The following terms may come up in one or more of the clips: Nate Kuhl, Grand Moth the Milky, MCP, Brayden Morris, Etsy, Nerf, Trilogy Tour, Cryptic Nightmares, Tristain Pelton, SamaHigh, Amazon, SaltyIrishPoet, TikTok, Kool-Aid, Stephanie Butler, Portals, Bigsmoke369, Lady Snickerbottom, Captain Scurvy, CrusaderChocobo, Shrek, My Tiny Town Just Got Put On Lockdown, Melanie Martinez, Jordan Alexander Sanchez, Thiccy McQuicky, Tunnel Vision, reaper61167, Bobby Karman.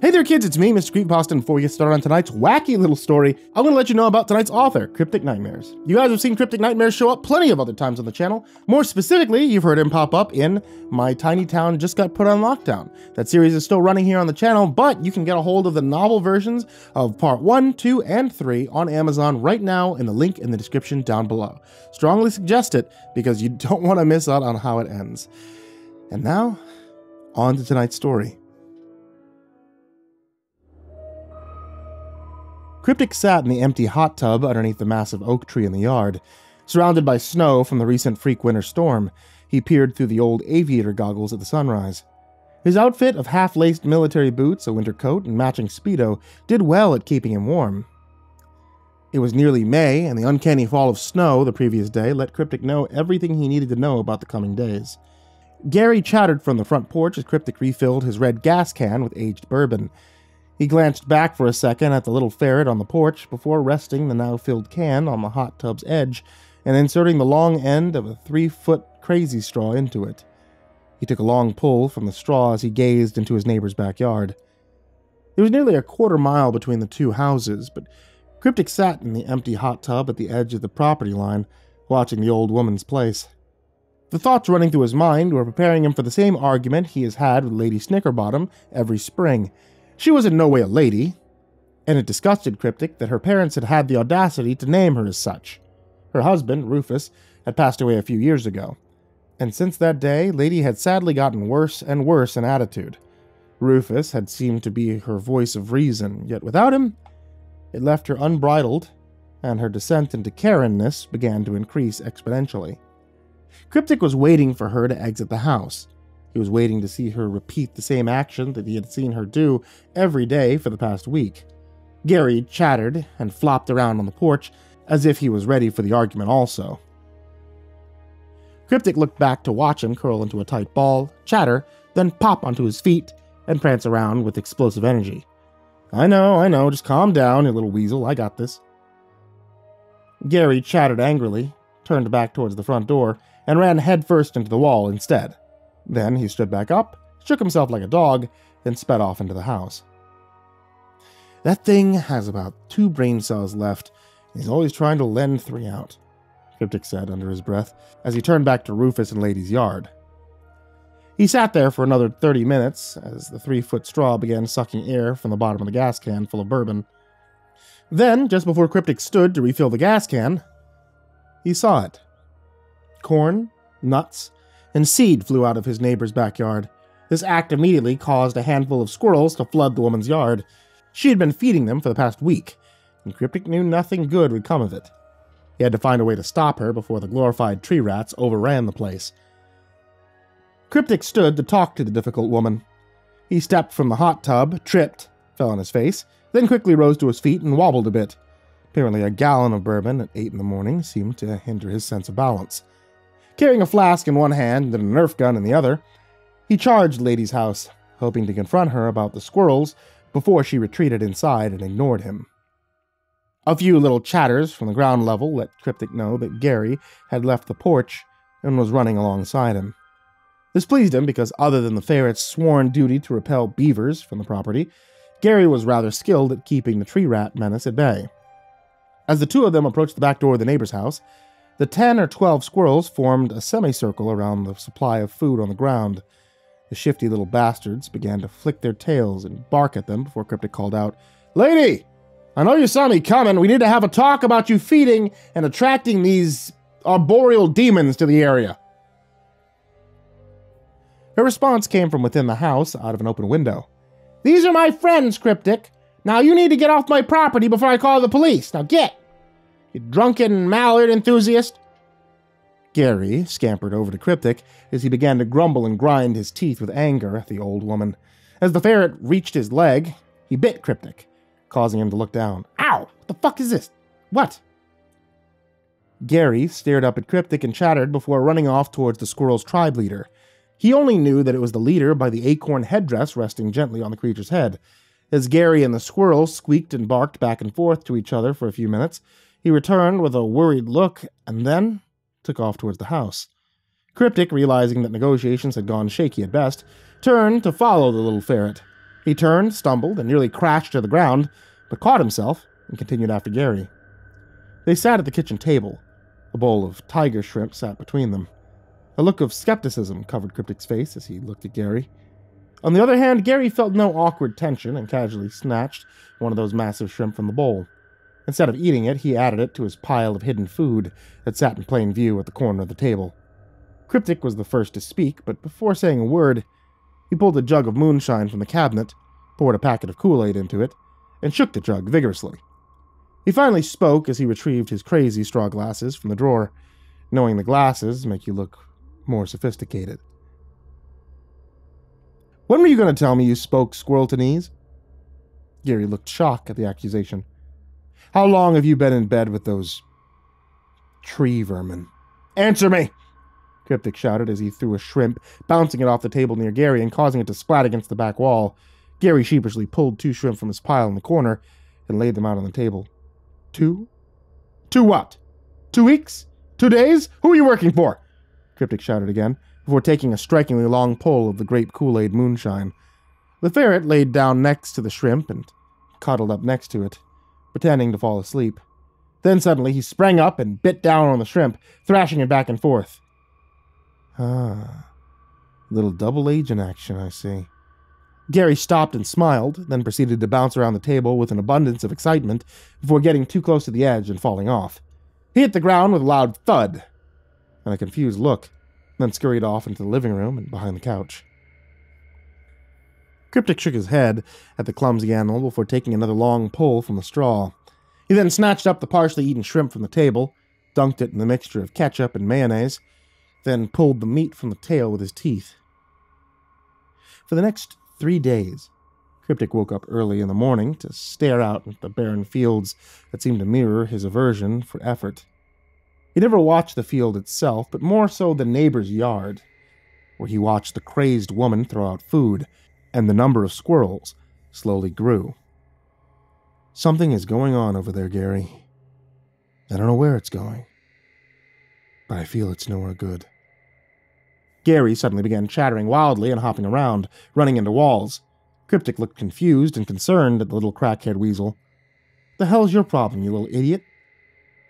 Hey there kids, it's me, Mr. Creepypasta, and before we get started on tonight's wacky little story, I'm going to let you know about tonight's author, Cryptic Nightmares. You guys have seen Cryptic Nightmares show up plenty of other times on the channel. More specifically, you've heard him pop up in My Tiny Town Just Got Put On Lockdown. That series is still running here on the channel, but you can get a hold of the novel versions of part 1, 2, and 3 on Amazon right now in the link in the description down below. Strongly suggest it, because you don't want to miss out on how it ends. And now, on to tonight's story. Cryptic sat in the empty hot tub underneath the massive oak tree in the yard. Surrounded by snow from the recent freak winter storm, he peered through the old aviator goggles at the sunrise. His outfit of half-laced military boots, a winter coat, and matching Speedo did well at keeping him warm. It was nearly May, and the uncanny fall of snow the previous day let Cryptic know everything he needed to know about the coming days. Gary chattered from the front porch as Cryptic refilled his red gas can with aged bourbon. He glanced back for a second at the little ferret on the porch before resting the now-filled can on the hot tub's edge and inserting the long end of a 3-foot crazy straw into it. He took a long pull from the straw as he gazed into his neighbor's backyard. It was nearly a quarter-mile between the two houses, but Cryptic sat in the empty hot tub at the edge of the property line, watching the old woman's place. The thoughts running through his mind were preparing him for the same argument he has had with Lady Snickerbottom every spring. She was in no way a lady, and it disgusted Cryptic that her parents had had the audacity to name her as such. Her husband, Rufus, had passed away a few years ago, and since that day, Lady had sadly gotten worse and worse in attitude. Rufus had seemed to be her voice of reason, yet without him, it left her unbridled, and her descent into Karenness began to increase exponentially. Cryptic was waiting for her to exit the house. He was waiting to see her repeat the same action that he had seen her do every day for the past week. Gary chattered and flopped around on the porch as if he was ready for the argument also. Cryptic looked back to watch him curl into a tight ball, chatter, then pop onto his feet and prance around with explosive energy. I know, just calm down, you little weasel, I got this. Gary chattered angrily, turned back towards the front door, and ran headfirst into the wall instead. Then he stood back up, shook himself like a dog, and sped off into the house. That thing has about 2 brain cells left, and he's always trying to lend 3 out, Cryptic said under his breath, as he turned back to Rufus and Lady's yard. He sat there for another 30 minutes, as the 3-foot straw began sucking air from the bottom of the gas can full of bourbon. Then, just before Cryptic stood to refill the gas can, he saw it. Corn, nuts, and seed flew out of his neighbor's backyard. This act immediately caused a handful of squirrels to flood the woman's yard. She had been feeding them for the past week, and Cryptic knew nothing good would come of it. He had to find a way to stop her before the glorified tree rats overran the place. Cryptic stood to talk to the difficult woman. He stepped from the hot tub, tripped, fell on his face, then quickly rose to his feet and wobbled a bit. Apparently a gallon of bourbon at 8 in the morning seemed to hinder his sense of balance. Carrying a flask in one hand and a Nerf gun in the other, he charged Lady's house, hoping to confront her about the squirrels before she retreated inside and ignored him. A few little chatters from the ground level let Cryptic know that Gary had left the porch and was running alongside him. This pleased him because other than the ferret's sworn duty to repel beavers from the property, Gary was rather skilled at keeping the tree rat menace at bay. As the two of them approached the back door of the neighbor's house, the 10 or 12 squirrels formed a semicircle around the supply of food on the ground. The shifty little bastards began to flick their tails and bark at them before Cryptic called out, "Lady! I know you saw me coming. We need to have a talk about you feeding and attracting these arboreal demons to the area." Her response came from within the house, out of an open window. "These are my friends, Cryptic. Now you need to get off my property before I call the police. Now get! You drunken mallard enthusiast!" Gary scampered over to Cryptic as he began to grumble and grind his teeth with anger at the old woman. As the ferret reached his leg, he bit Cryptic, causing him to look down. "Ow! What the fuck is this? What?" Gary stared up at Cryptic and chattered before running off towards the squirrel's tribe leader. He only knew that it was the leader by the acorn headdress resting gently on the creature's head. As Gary and the squirrel squeaked and barked back and forth to each other for a few minutes, he returned with a worried look and then took off towards the house. Cryptic, realizing that negotiations had gone shaky at best, turned to follow the little ferret. He turned, stumbled, and nearly crashed to the ground, but caught himself and continued after Gary. They sat at the kitchen table. A bowl of tiger shrimp sat between them. A look of skepticism covered Cryptic's face as he looked at Gary. On the other hand, Gary felt no awkward tension and casually snatched one of those massive shrimp from the bowl. Instead of eating it, he added it to his pile of hidden food that sat in plain view at the corner of the table. Cryptic was the first to speak, but before saying a word, he pulled a jug of moonshine from the cabinet, poured a packet of Kool-Aid into it, and shook the jug vigorously. He finally spoke as he retrieved his crazy straw glasses from the drawer, knowing the glasses make you look more sophisticated. "When were you going to tell me you spoke Squirreltonese?" Gary looked shocked at the accusation. "How long have you been in bed with those tree vermin?" "Answer me!" Cryptic shouted as he threw a shrimp, bouncing it off the table near Gary and causing it to splat against the back wall. Gary sheepishly pulled two shrimp from his pile in the corner and laid them out on the table. "Two? 2 what? 2 weeks? 2 days? Who are you working for?" Cryptic shouted again, before taking a strikingly long pull of the grape Kool-Aid moonshine. The ferret laid down next to the shrimp and cuddled up next to it, pretending to fall asleep. Then suddenly he sprang up and bit down on the shrimp, thrashing it back and forth. "Ah, little double agent action, I see." Gary stopped and smiled, then proceeded to bounce around the table with an abundance of excitement before getting too close to the edge and falling off. He hit the ground with a loud thud and a confused look, then scurried off into the living room and behind the couch. Cryptic shook his head at the clumsy animal before taking another long pull from the straw. He then snatched up the partially eaten shrimp from the table, dunked it in the mixture of ketchup and mayonnaise, then pulled the meat from the tail with his teeth. For the next 3 days, Cryptic woke up early in the morning to stare out at the barren fields that seemed to mirror his aversion for effort. He never watched the field itself, but more so the neighbor's yard, where he watched the crazed woman throw out food, and the number of squirrels slowly grew. "Something is going on over there, Gary. I don't know where it's going, but I feel it's nowhere good." Gary suddenly began chattering wildly and hopping around, running into walls. Cryptic looked confused and concerned at the little crackhead weasel. "The hell's your problem, you little idiot?"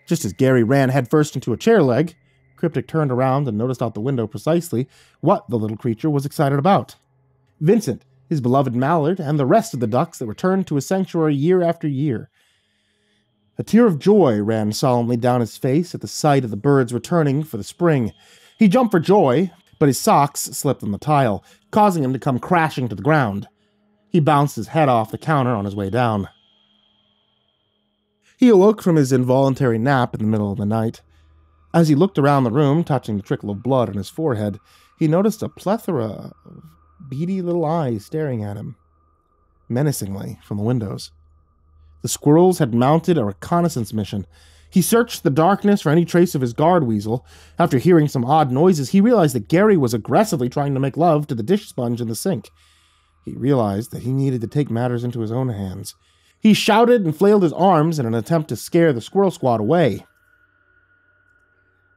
Just as Gary ran headfirst into a chair leg, Cryptic turned around and noticed out the window precisely what the little creature was excited about. Vincent, his beloved mallard, and the rest of the ducks that returned to his sanctuary year after year. A tear of joy ran solemnly down his face at the sight of the birds returning for the spring. He jumped for joy, but his socks slipped on the tile, causing him to come crashing to the ground. He bounced his head off the counter on his way down. He awoke from his involuntary nap in the middle of the night. As he looked around the room, touching the trickle of blood on his forehead, he noticed a plethora of beady little eyes staring at him, menacingly, from the windows. The squirrels had mounted a reconnaissance mission. He searched the darkness for any trace of his guard weasel. After hearing some odd noises, he realized that Gary was aggressively trying to make love to the dish sponge in the sink. He realized that he needed to take matters into his own hands. He shouted and flailed his arms in an attempt to scare the squirrel squad away.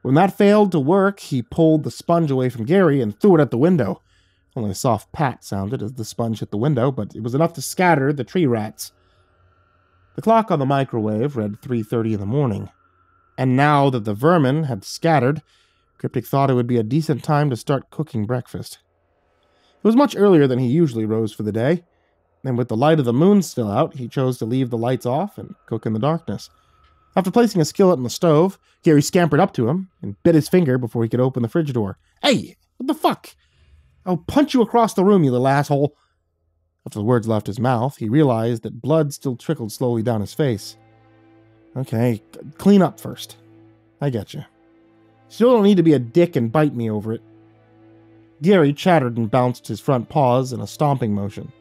When that failed to work, he pulled the sponge away from Gary and threw it at the window. Only a soft pat sounded as the sponge hit the window, but it was enough to scatter the tree rats. The clock on the microwave read 3:30 in the morning, and now that the vermin had scattered, Cryptic thought it would be a decent time to start cooking breakfast. It was much earlier than he usually rose for the day, and with the light of the moon still out, he chose to leave the lights off and cook in the darkness. After placing a skillet on the stove, Gary scampered up to him and bit his finger before he could open the fridge door. "Hey, what the fuck? I'll punch you across the room, you little asshole." After the words left his mouth, he realized that blood still trickled slowly down his face. "Okay, clean up first. I get you. Still don't need to be a dick and bite me over it." Gary chattered and bounced his front paws in a stomping motion.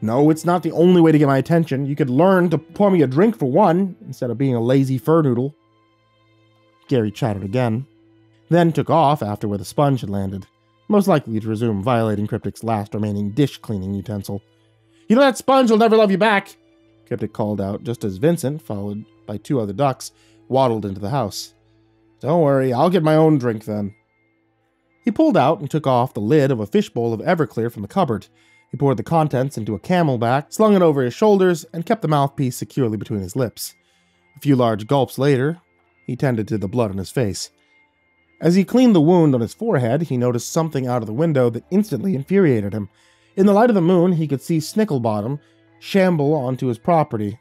"No, it's not the only way to get my attention. You could learn to pour me a drink for one, instead of being a lazy fur noodle." Gary chattered again, then took off after where the sponge had landed, most likely to resume violating Cryptic's last remaining dish-cleaning utensil. "You know that sponge will never love you back," Cryptic called out, just as Vincent, followed by 2 other ducks, waddled into the house. "Don't worry, I'll get my own drink then." He pulled out and took off the lid of a fishbowl of Everclear from the cupboard, He poured the contents into a camelback, slung it over his shoulders, and kept the mouthpiece securely between his lips. A few large gulps later, he tended to the blood on his face. As he cleaned the wound on his forehead, he noticed something out of the window that instantly infuriated him. In the light of the moon, he could see Snickerbottom shamble onto his property,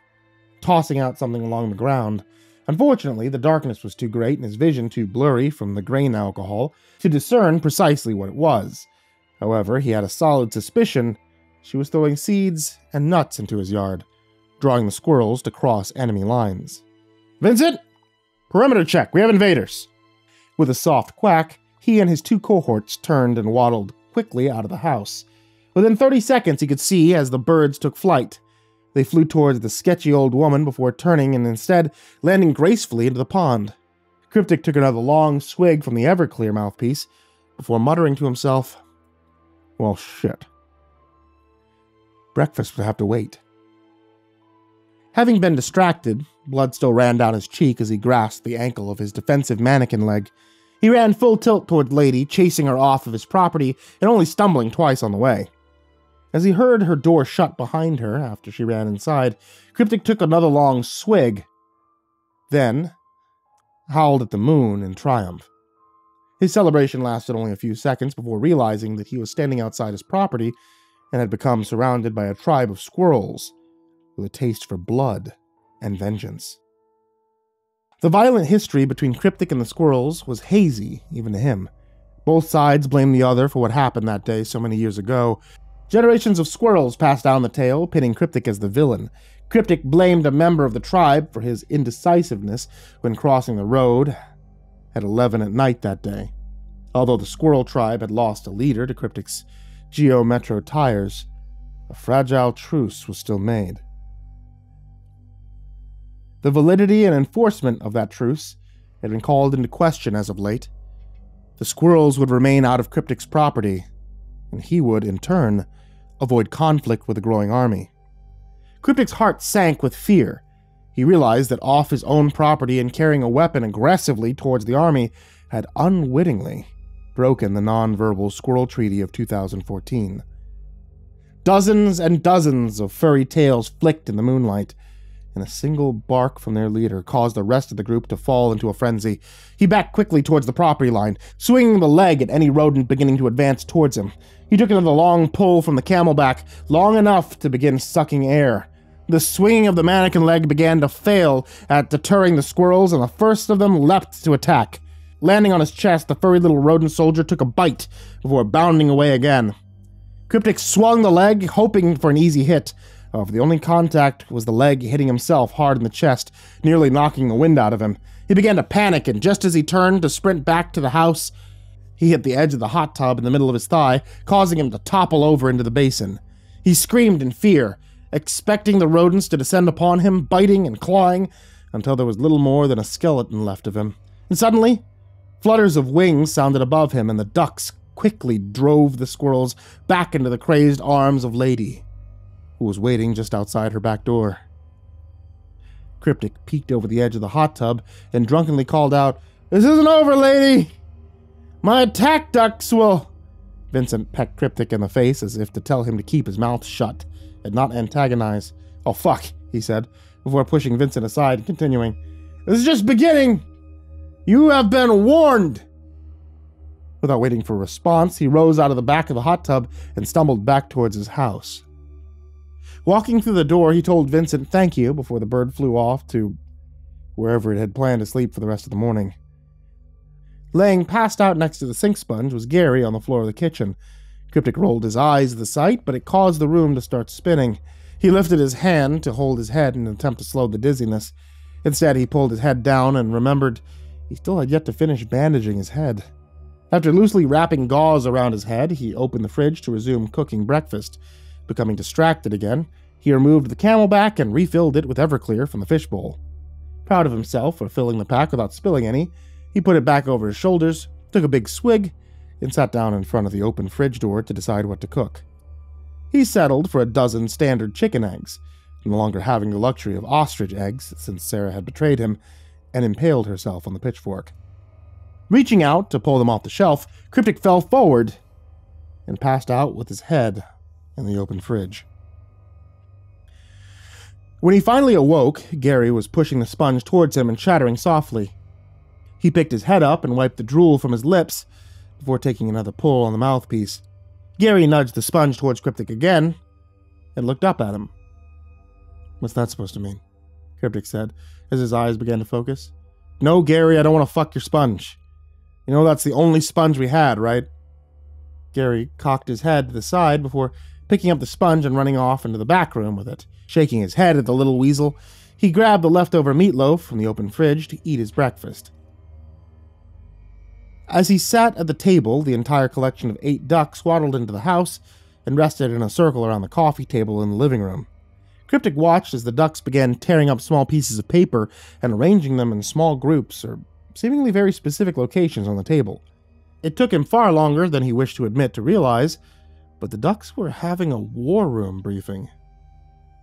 tossing out something along the ground. Unfortunately, the darkness was too great and his vision too blurry from the grain alcohol to discern precisely what it was. However, he had a solid suspicion she was throwing seeds and nuts into his yard, drawing the squirrels to cross enemy lines. "Vincent! Perimeter check! We have invaders!" With a soft quack, he and his two cohorts turned and waddled quickly out of the house. Within 30 seconds, he could see as the birds took flight. They flew towards the sketchy old woman before turning and instead landing gracefully into the pond. Cryptic took another long swig from the Everclear mouthpiece before muttering to himself, "Well, shit. Breakfast would have to wait." Having been distracted, blood still ran down his cheek as he grasped the ankle of his defensive mannequin leg. He ran full tilt toward Lady, chasing her off of his property and only stumbling twice on the way. As he heard her door shut behind her after she ran inside, Cryptic took another long swig, then howled at the moon in triumph. His celebration lasted only a few seconds before realizing that he was standing outside his property and had become surrounded by a tribe of squirrels with a taste for blood and vengeance. The violent history between Cryptic and the squirrels was hazy, even to him. Both sides blamed the other for what happened that day so many years ago. Generations of squirrels passed down the tale, pinning Cryptic as the villain. Cryptic blamed a member of the tribe for his indecisiveness when crossing the road at 11 at night that day, although the squirrel tribe had lost a leader to Cryptic's Geo Metro tires. A fragile truce was still made. The validity and enforcement of that truce had been called into question as of late. The squirrels would remain out of Cryptic's property, and he would, in turn, avoid conflict with the growing army. Cryptic's heart sank with fear. He realized that off his own property and carrying a weapon aggressively towards the army had unwittingly broken the non-verbal squirrel treaty of 2014. Dozens and dozens of furry tails flicked in the moonlight, and a single bark from their leader caused the rest of the group to fall into a frenzy. He backed quickly towards the property line, swinging the leg at any rodent beginning to advance towards him. He took another long pull from the camelback, long enough to begin sucking air. The swinging of the mannequin leg began to fail at deterring the squirrels, and the first of them leapt to attack. Landing on his chest, the furry little rodent soldier took a bite before bounding away again. Cryptic swung the leg, hoping for an easy hit. However, the only contact was the leg hitting himself hard in the chest, nearly knocking the wind out of him. He began to panic, and just as he turned to sprint back to the house, he hit the edge of the hot tub in the middle of his thigh, causing him to topple over into the basin. He screamed in fear, expecting the rodents to descend upon him, biting and clawing, until there was little more than a skeleton left of him. And suddenly, flutters of wings sounded above him, and the ducks quickly drove the squirrels back into the crazed arms of Lady, who was waiting just outside her back door. Cryptic peeked over the edge of the hot tub and drunkenly called out, "This isn't over, Lady! My attack ducks will—" Vincent pecked Cryptic in the face as if to tell him to keep his mouth shut and not antagonize. "Oh, fuck," he said, before pushing Vincent aside and continuing, "This is just beginning! You have been warned!" Without waiting for a response, he rose out of the back of the hot tub and stumbled back towards his house. Walking through the door, he told Vincent thank you before the bird flew off to wherever it had planned to sleep for the rest of the morning. Laying passed out next to the sink sponge was Gary on the floor of the kitchen. Cryptic rolled his eyes at the sight, but it caused the room to start spinning. He lifted his hand to hold his head in an attempt to slow the dizziness. Instead, he pulled his head down and remembered he still had yet to finish bandaging his head. After loosely wrapping gauze around his head, he opened the fridge to resume cooking breakfast. Becoming distracted again, he removed the camelback and refilled it with Everclear from the fishbowl. Proud of himself for filling the pack without spilling any, he put it back over his shoulders, took a big swig, and sat down in front of the open fridge door to decide what to cook. He settled for a dozen standard chicken eggs, no longer having the luxury of ostrich eggs since Sarah had betrayed him and impaled herself on the pitchfork. Reaching out to pull them off the shelf, Cryptic fell forward and passed out with his head in the open fridge. When he finally awoke, Gary was pushing the sponge towards him and chattering softly. He picked his head up and wiped the drool from his lips before taking another pull on the mouthpiece. Gary nudged the sponge towards Cryptic again and looked up at him. "What's that supposed to mean?" Cryptic said as his eyes began to focus. "No, Gary, I don't want to fuck your sponge. You know that's the only sponge we had, right?" Gary cocked his head to the side before picking up the sponge and running off into the back room with it. Shaking his head at the little weasel, he grabbed the leftover meatloaf from the open fridge to eat his breakfast. As he sat at the table, the entire collection of 8 ducks waddled into the house and rested in a circle around the coffee table in the living room. Cryptic watched as the ducks began tearing up small pieces of paper and arranging them in small groups or seemingly very specific locations on the table. It took him far longer than he wished to admit to realize, but the ducks were having a war room briefing.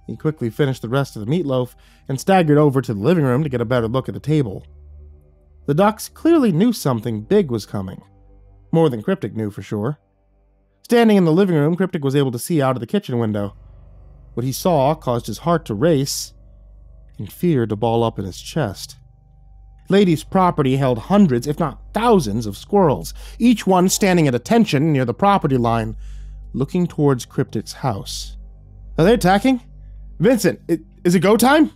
He quickly finished the rest of the meatloaf and staggered over to the living room to get a better look at the table. The ducks clearly knew something big was coming. More than Cryptic knew, for sure. Standing in the living room, Cryptic was able to see out of the kitchen window. What he saw caused his heart to race and fear to ball up in his chest. Lady's property held hundreds, if not thousands, of squirrels, each one standing at attention near the property line, looking towards Cryptic's house. "Are they attacking? Vincent, is it go time?"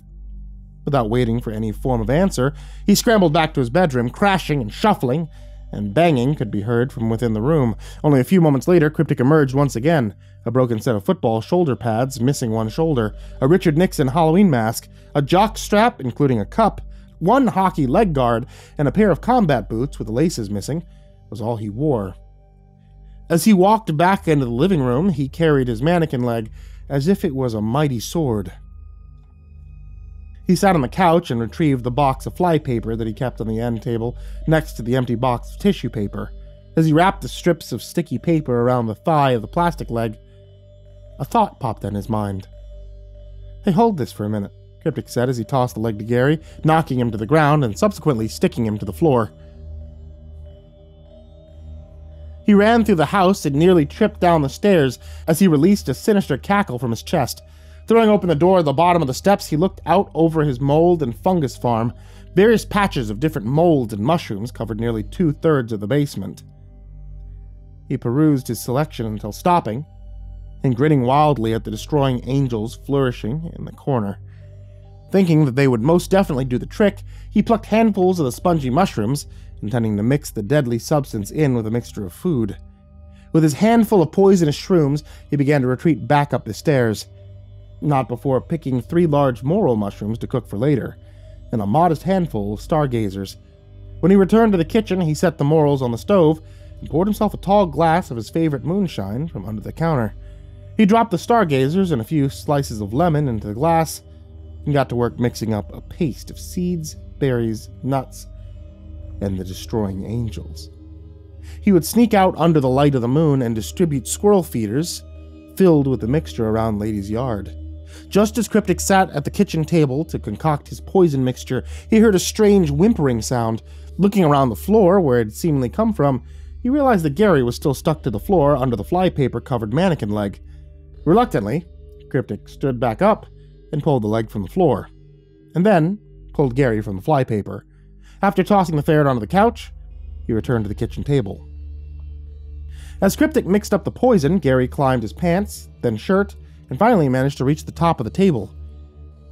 Without waiting for any form of answer, he scrambled back to his bedroom, crashing and shuffling, and banging could be heard from within the room. Only a few moments later, Cryptic emerged once again, a broken set of football shoulder pads missing one shoulder, a Richard Nixon Halloween mask, a jock strap including a cup, one hockey leg guard, and a pair of combat boots with the laces missing was all he wore. As he walked back into the living room, he carried his mannequin leg as if it was a mighty sword. He sat on the couch and retrieved the box of fly paper that he kept on the end table next to the empty box of tissue paper. As he wrapped the strips of sticky paper around the thigh of the plastic leg, a thought popped in his mind. "Hey, hold this for a minute," Cryptic said as he tossed the leg to Gary, knocking him to the ground and subsequently sticking him to the floor. He ran through the house and nearly tripped down the stairs as he released a sinister cackle from his chest. Throwing open the door at the bottom of the steps, he looked out over his mold and fungus farm. Various patches of different molds and mushrooms covered nearly 2/3 of the basement. He perused his selection until stopping and grinning wildly at the destroying angels flourishing in the corner. Thinking that they would most definitely do the trick, he plucked handfuls of the spongy mushrooms, intending to mix the deadly substance in with a mixture of food. With his handful of poisonous shrooms, he began to retreat back up the stairs. Not before picking 3 large morel mushrooms to cook for later, and a modest handful of stargazers. When he returned to the kitchen, he set the morels on the stove and poured himself a tall glass of his favorite moonshine from under the counter. He dropped the stargazers and a few slices of lemon into the glass and got to work mixing up a paste of seeds, berries, nuts, and the destroying angels. He would sneak out under the light of the moon and distribute squirrel feeders filled with the mixture around Lady's yard. Just as Cryptic sat at the kitchen table to concoct his poison mixture, he heard a strange whimpering sound. Looking around the floor, where it had seemingly come from, he realized that Gary was still stuck to the floor under the flypaper-covered mannequin leg. Reluctantly, Cryptic stood back up and pulled the leg from the floor, and then pulled Gary from the flypaper. After tossing the ferret onto the couch, he returned to the kitchen table. As Cryptic mixed up the poison, Gary climbed his pants, then shirt, and finally managed to reach the top of the table.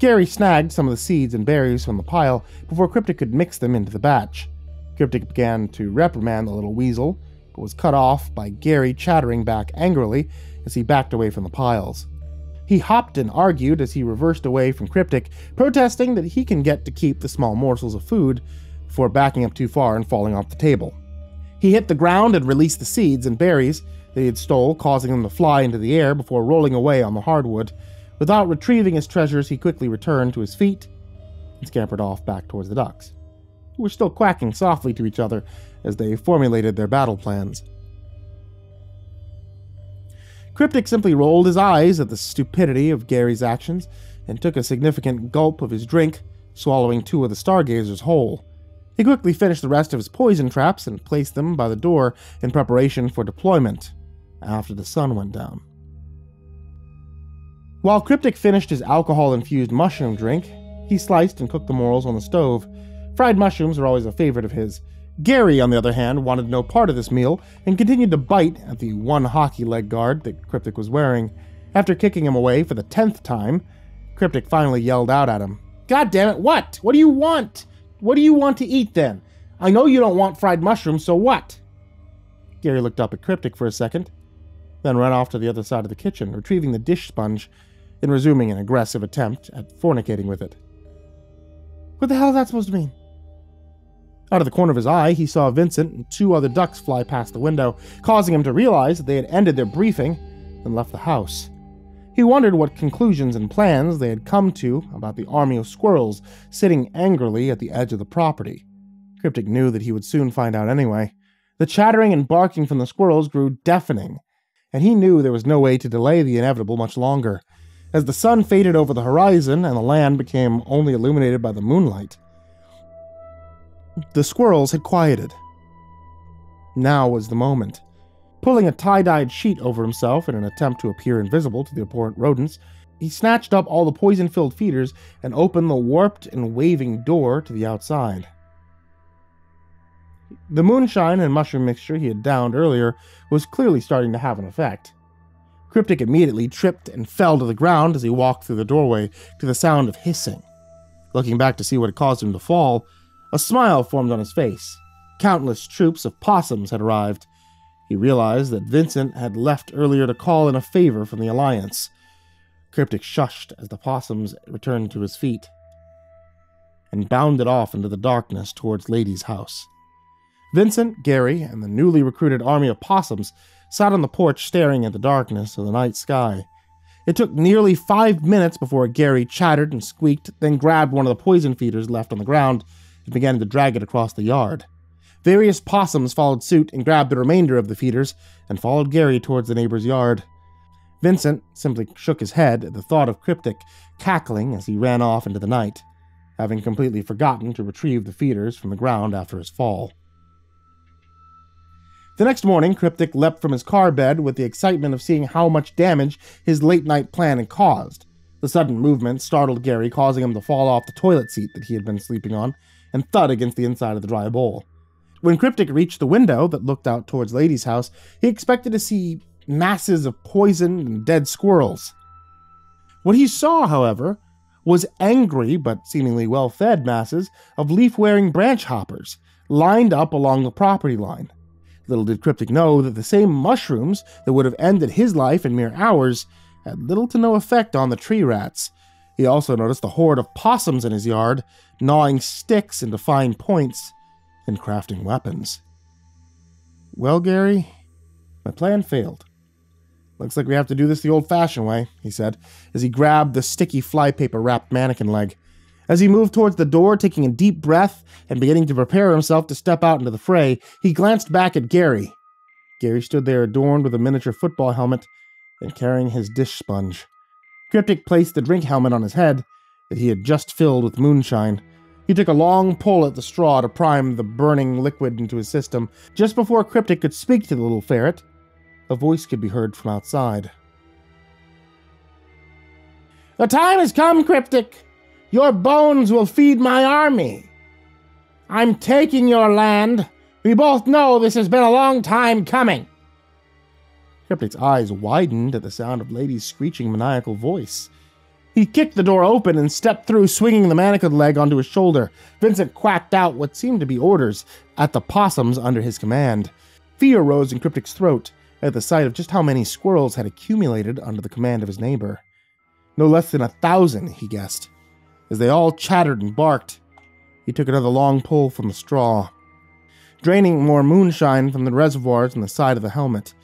Gary snagged some of the seeds and berries from the pile before Cryptic could mix them into the batch. Cryptic began to reprimand the little weasel, but was cut off by Gary chattering back angrily as he backed away from the piles. He hopped and argued as he reversed away from Cryptic, protesting that he can get to keep the small morsels of food before backing up too far and falling off the table. He hit the ground and released the seeds and berries that he had stole, causing them to fly into the air before rolling away on the hardwood. Without retrieving his treasures, he quickly returned to his feet and scampered off back towards the ducks, who were still quacking softly to each other as they formulated their battle plans. Cryptic simply rolled his eyes at the stupidity of Gary's actions and took a significant gulp of his drink, swallowing 2 of the stargazers whole. He quickly finished the rest of his poison traps and placed them by the door in preparation for deployment after the sun went down. While Cryptic finished his alcohol-infused mushroom drink, he sliced and cooked the morels on the stove. Fried mushrooms are always a favorite of his. Gary, on the other hand, wanted no part of this meal and continued to bite at the one hockey leg guard that Cryptic was wearing. After kicking him away for the 10th time, Cryptic finally yelled out at him, "God damn it, what? What do you want? What do you want to eat then? I know you don't want fried mushrooms, so what?" Gary looked up at Cryptic for a second, then ran off to the other side of the kitchen, retrieving the dish sponge and resuming an aggressive attempt at fornicating with it. What the hell is that supposed to mean? Out of the corner of his eye, he saw Vincent and two other ducks fly past the window, causing him to realize that they had ended their briefing and left the house. He wondered what conclusions and plans they had come to about the army of squirrels sitting angrily at the edge of the property. Cryptic knew that he would soon find out anyway. The chattering and barking from the squirrels grew deafening, and he knew there was no way to delay the inevitable much longer. As the sun faded over the horizon and the land became only illuminated by the moonlight, the squirrels had quieted. Now was the moment. Pulling a tie-dyed sheet over himself in an attempt to appear invisible to the abhorrent rodents, he snatched up all the poison-filled feeders and opened the warped and waving door to the outside. The moonshine and mushroom mixture he had downed earlier was clearly starting to have an effect. Cryptic immediately tripped and fell to the ground as he walked through the doorway to the sound of hissing. Looking back to see what had caused him to fall, a smile formed on his face. Countless troops of possums had arrived. He realized that Vincent had left earlier to call in a favor from the Alliance. Cryptic shushed as the possums returned to his feet and bounded off into the darkness towards Lady's house. Vincent, Gary, and the newly recruited army of possums sat on the porch staring at the darkness of the night sky. It took nearly 5 minutes before Gary chattered and squeaked, then grabbed one of the poison feeders left on the ground and began to drag it across the yard. Various possums followed suit and grabbed the remainder of the feeders and followed Gary towards the neighbor's yard. Vincent simply shook his head at the thought of Cryptic cackling as he ran off into the night, having completely forgotten to retrieve the feeders from the ground after his fall. The next morning, Cryptic leapt from his car bed with the excitement of seeing how much damage his late-night plan had caused. The sudden movement startled Gary, causing him to fall off the toilet seat that he had been sleeping on and thud against the inside of the dry bowl. When Cryptic reached the window that looked out towards Lady's house, he expected to see masses of poisoned and dead squirrels. What he saw, however, was angry but seemingly well-fed masses of leaf-wearing branch hoppers lined up along the property line. Little did Cryptic know that the same mushrooms that would have ended his life in mere hours had little to no effect on the tree rats. He also noticed the horde of possums in his yard, gnawing sticks into fine points and crafting weapons. "Well, Gary, my plan failed. Looks like we have to do this the old-fashioned way," he said, as he grabbed the sticky flypaper-wrapped mannequin leg. As he moved towards the door, taking a deep breath and beginning to prepare himself to step out into the fray, he glanced back at Gary. Gary stood there adorned with a miniature football helmet and carrying his dish sponge. Cryptic placed the drink helmet on his head that he had just filled with moonshine. He took a long pull at the straw to prime the burning liquid into his system. Just before Cryptic could speak to the little ferret, a voice could be heard from outside. "The time has come, Cryptic! Your bones will feed my army. I'm taking your land. We both know this has been a long time coming." Cryptic's eyes widened at the sound of Lady's screeching maniacal voice. He kicked the door open and stepped through, swinging the mannequin leg onto his shoulder. Vincent quacked out what seemed to be orders at the possums under his command. Fear rose in Cryptic's throat at the sight of just how many squirrels had accumulated under the command of his neighbor. No less than 1,000, he guessed. As they all chattered and barked, he took another long pull from the straw, draining more moonshine from the reservoirs on the side of the helmet,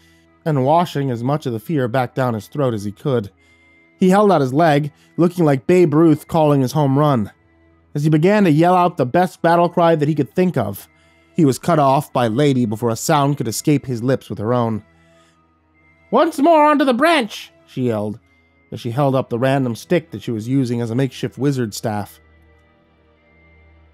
and washing as much of the fear back down his throat as he could. He held out his leg, looking like Babe Ruth calling his home run, as he began to yell out the best battle cry that he could think of. He was cut off by Lady before a sound could escape his lips with her own. "Once more onto the branch!" she yelled, as she held up the random stick that she was using as a makeshift wizard staff.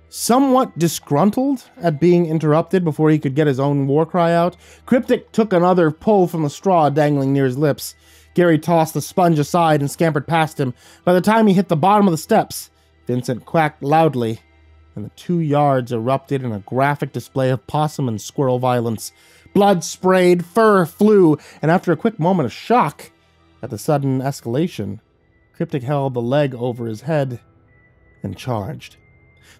Somewhat disgruntled at being interrupted before he could get his own war cry out, Cryptic took another pull from the straw dangling near his lips. Gary tossed the sponge aside and scampered past him. By the time he hit the bottom of the steps, Vincent quacked loudly, and the 2 yards erupted in a graphic display of possum and squirrel violence. Blood sprayed, fur flew, and after a quick moment of shock at the sudden escalation, Cryptic held the leg over his head and charged.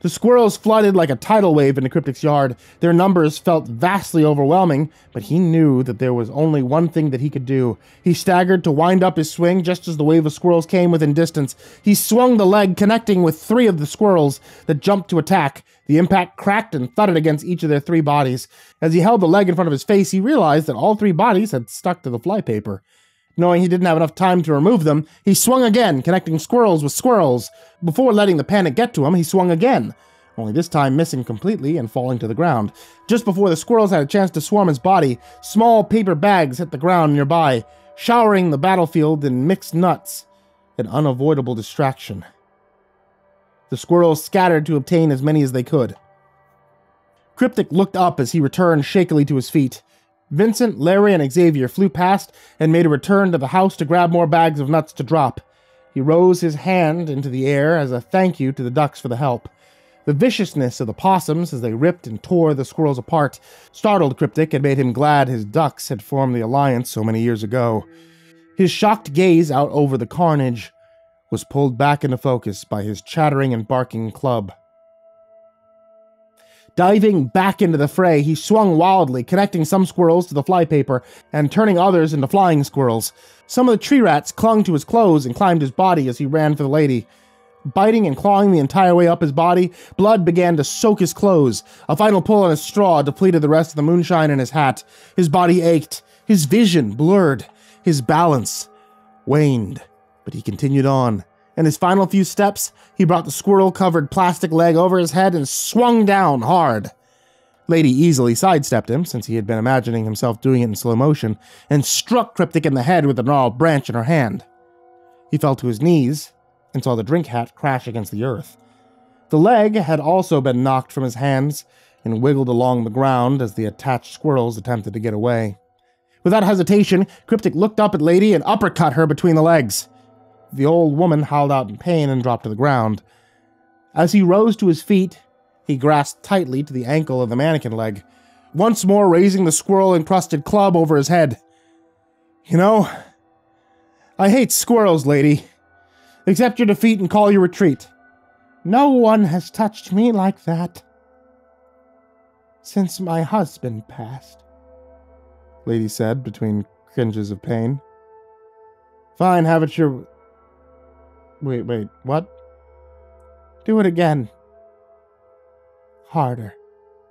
The squirrels flooded like a tidal wave into Cryptic's yard. Their numbers felt vastly overwhelming, but he knew that there was only one thing that he could do. He staggered to wind up his swing just as the wave of squirrels came within distance. He swung the leg, connecting with 3 of the squirrels that jumped to attack. The impact cracked and thudded against each of their 3 bodies. As he held the leg in front of his face, he realized that all 3 bodies had stuck to the flypaper. Knowing he didn't have enough time to remove them, he swung again, connecting squirrels with squirrels. Before letting the panic get to him, he swung again, only this time missing completely and falling to the ground. Just before the squirrels had a chance to swarm his body, small paper bags hit the ground nearby, showering the battlefield in mixed nuts, an unavoidable distraction. The squirrels scattered to obtain as many as they could. Cryptic looked up as he returned shakily to his feet. Vincent, Larry, and Xavier flew past and made a return to the house to grab more bags of nuts to drop. He rose his hand into the air as a thank you to the ducks for the help. The viciousness of the possums as they ripped and tore the squirrels apart startled Cryptic and made him glad his ducks had formed the alliance so many years ago. His shocked gaze out over the carnage was pulled back into focus by his chattering and barking club. Diving back into the fray, he swung wildly, connecting some squirrels to the flypaper and turning others into flying squirrels. Some of the tree rats clung to his clothes and climbed his body as he ran for the lady. Biting and clawing the entire way up his body, blood began to soak his clothes. A final pull on his straw depleted the rest of the moonshine in his hat. His body ached, his vision blurred, his balance waned, but he continued on. In his final few steps, he brought the squirrel-covered plastic leg over his head and swung down hard. Lady easily sidestepped him, since he had been imagining himself doing it in slow motion, and struck Cryptic in the head with a gnarled branch in her hand. He fell to his knees and saw the drink hat crash against the earth. The leg had also been knocked from his hands and wiggled along the ground as the attached squirrels attempted to get away. Without hesitation, Cryptic looked up at Lady and uppercut her between the legs. The old woman howled out in pain and dropped to the ground. As he rose to his feet, he grasped tightly to the ankle of the mannequin leg, once more raising the squirrel-encrusted club over his head. You know, I hate squirrels, lady. Accept your defeat and call your retreat. No one has touched me like that since my husband passed, lady said between cringes of pain. Fine, have it your... Wait, what? Do it again. Harder,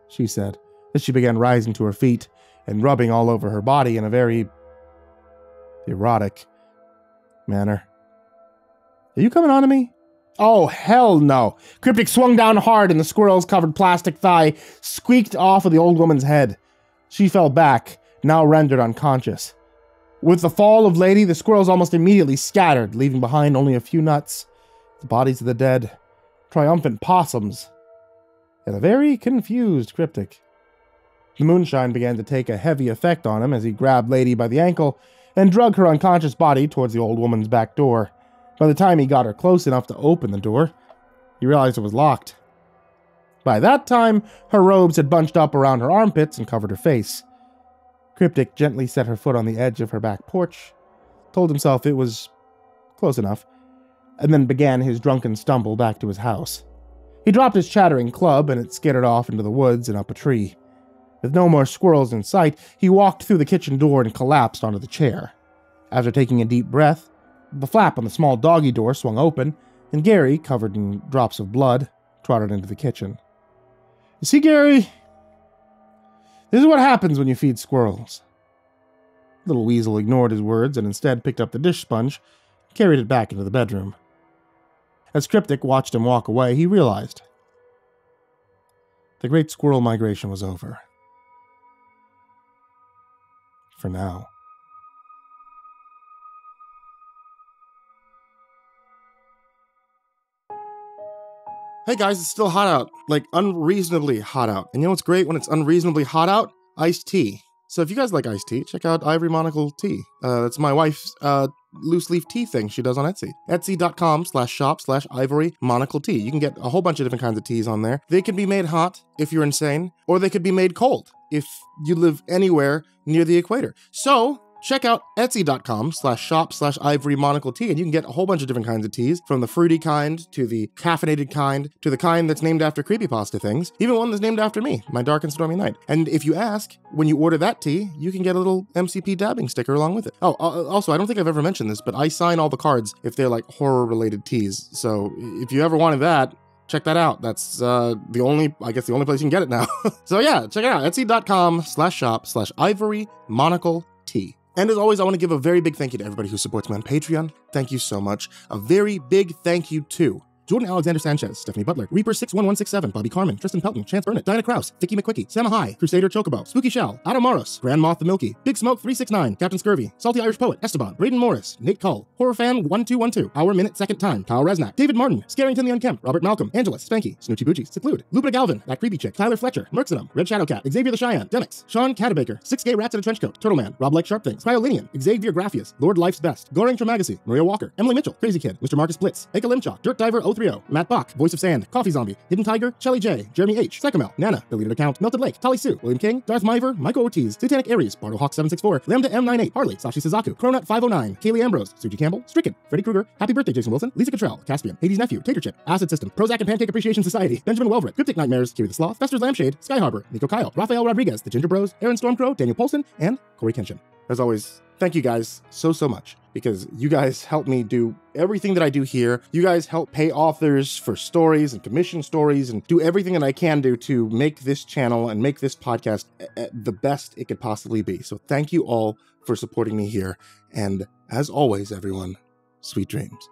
she said, as she began rising to her feet and rubbing all over her body in a very erotic manner. Are you coming on to me? Oh, hell no. Cryptic swung down hard and the squirrels-covered plastic thigh squeaked off of the old woman's head. She fell back, now rendered unconscious. With the fall of Lady, the squirrels almost immediately scattered, leaving behind only a few nuts, the bodies of the dead, triumphant possums, and a very confused Cryptic. The moonshine began to take a heavy effect on him as he grabbed Lady by the ankle and dragged her unconscious body towards the old woman's back door. By the time he got her close enough to open the door, he realized it was locked. By that time, her robes had bunched up around her armpits and covered her face. Cryptic gently set her foot on the edge of her back porch, told himself it was close enough, and then began his drunken stumble back to his house. He dropped his chattering club, and it skittered off into the woods and up a tree. With no more squirrels in sight, he walked through the kitchen door and collapsed onto the chair. After taking a deep breath, the flap on the small doggy door swung open, and Gary, covered in drops of blood, trotted into the kitchen. "You see, Gary? This is what happens when you feed squirrels." Little Weasel ignored his words and instead picked up the dish sponge and carried it back into the bedroom. As Cryptic watched him walk away, he realized the great squirrel migration was over. For now. Hey guys, it's still hot out, like unreasonably hot out. And you know what's great when it's unreasonably hot out? Iced tea. So if you guys like iced tea, check out Ivory Monocle Tea. That's my wife's loose leaf tea thing she does on Etsy. Etsy.com/shop/Ivory Monocle Tea. You can get a whole bunch of different kinds of teas on there. They can be made hot if you're insane, or they could be made cold if you live anywhere near the equator. So check out Etsy.com/shop/Ivory Monocle Tea, and you can get a whole bunch of different kinds of teas, from the fruity kind to the caffeinated kind to the kind that's named after creepypasta things, even one that's named after me, My Dark and Stormy Night. And if you ask, when you order that tea, you can get a little MCP dabbing sticker along with it. Oh, also, I don't think I've ever mentioned this, but I sign all the cards if they're like horror-related teas. So if you ever wanted that, check that out. That's the only place you can get it now. So yeah, check it out. Etsy.com/shop/Ivory Monocle Tea. And as always, I want to give a very big thank you to everybody who supports me on Patreon. Thank you so much. A very big thank you to Jordan Alexander Sanchez, Stephanie Butler, Reaper61167, Bobby Carmen, Tristan Pelton, Chance Burnett, Dinah Krause, Vicky McQuickie, Sam High, Crusader Chocobo, Spooky Shell, Adam Moros, Grand Moth the Milky, Big Smoke 369, Captain Scurvy, Salty Irish Poet, Esteban, Braden Morris, Nate Cull, Horrorfan 1212, Our Minute Second Time, Kyle Resnack, David Martin, Scarrington the Unkempt, Robert Malcolm, Angela, Spanky, Snoochie Boochie, Seclude, Lupita Galvin, That Creepy Chick, Tyler Fletcher, Merxenum, Red Shadowcat, Xavier the Cheyenne, Demix, Sean Catabaker, Six Gay Rats in a Trenchcoat, Turtle Man, Rob Like Sharp Things, Cryolinian, Xavier Graphius, Lord Life's Best, Goring Trimagacy, Maria Walker, Emily Mitchell, Crazy Kid, Mr. Marcus Blitz, Aka Limchok, Dirt Diver 030, Matt Bach, Voice of Sand, Coffee Zombie, Hidden Tiger, Shelly J, Jeremy H, Psychomel, Nana, Deleted Account, Melted Lake, Tali Sue, William King, Darth Miver, Michael Ortiz, Satanic Aries, BardoHawk764, Lambda M98, Harley, Sashi Suzaku, Cronut509, Kaylee Ambrose, Suji Campbell, Stricken, Freddy Krueger, Happy Birthday Jason Wilson, Lisa Cottrell, Caspian, Hades Nephew, Taterchip, Acid System, Prozac and Pancake Appreciation Society, Benjamin Welverick, Cryptic Nightmares, Kiri the Sloth, Fester's Lampshade, Sky Harbor, Nico Kyle, Rafael Rodriguez, The Ginger Bros, Aaron Stormcrow, Daniel Polson, and Corey Kenshin. As always, thank you guys so much, because you guys help me do everything that I do here. You guys help pay authors for stories and commission stories and do everything that I can do to make this channel and make this podcast the best it could possibly be. So thank you all for supporting me here. And as always, everyone, sweet dreams.